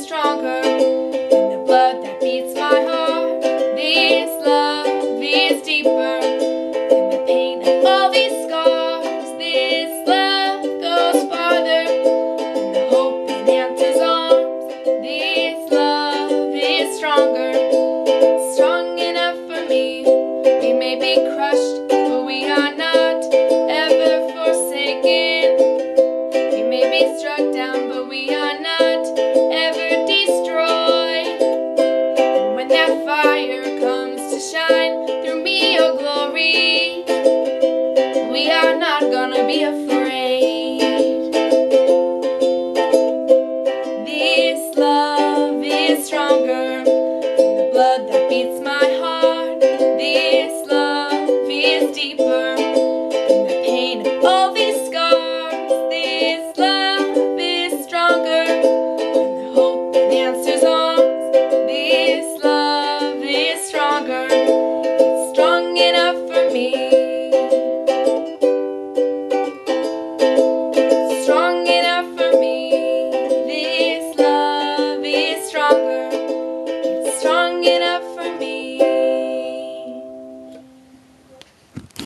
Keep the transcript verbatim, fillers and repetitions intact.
Stronger.